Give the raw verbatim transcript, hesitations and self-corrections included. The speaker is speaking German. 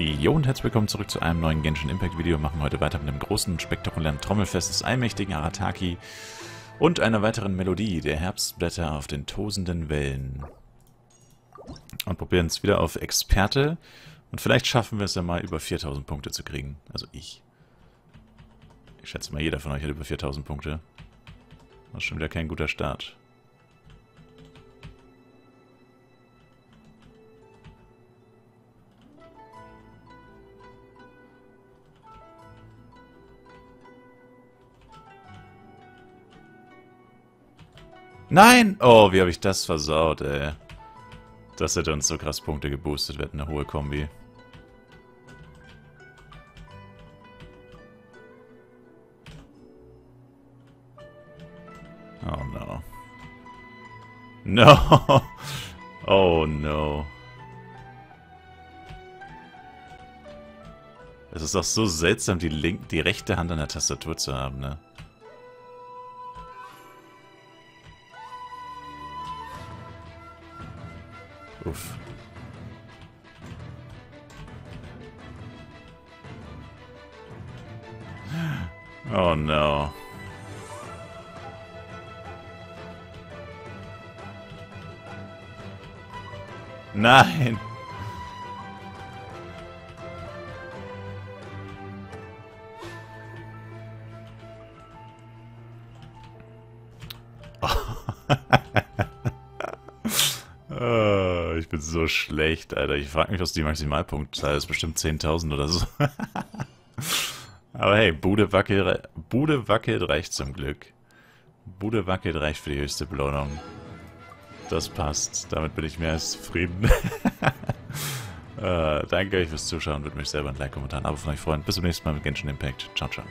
Jo und herzlich willkommen zurück zu einem neuen Genshin Impact Video. Wir machen heute weiter mit einem großen, spektakulären Trommelfest des allmächtigen Arataki und einer weiteren Melodie, der Herbstblätter auf den tosenden Wellen. Und probieren es wieder auf Experte und vielleicht schaffen wir es ja mal über viertausend Punkte zu kriegen. Also ich. Ich schätze mal, jeder von euch hat über viertausend Punkte. Das ist schon wieder kein guter Start. Nein! Oh, wie habe ich das versaut, ey. Das hätte uns so krass Punkte geboostet. Wir hätten eine hohe Kombi. Oh, no. No! Oh, no. Es ist auch so seltsam, die, link die rechte Hand an der Tastatur zu haben, ne? Uff. Oh, no. Nein! Oh. Oh, ich bin so schlecht, Alter. Ich frage mich, was die Maximalpunktzahl ist. Bestimmt zehntausend oder so. Aber hey, Bude wackelt, Bude wackelt reicht zum Glück. Bude wackelt reicht für die höchste Belohnung. Das passt. Damit bin ich mehr als zufrieden. äh, danke euch fürs Zuschauen. Würde mich selber ein Like, Kommentar, ein Abo von euch freuen. Bis zum nächsten Mal mit Genshin Impact. Ciao, ciao.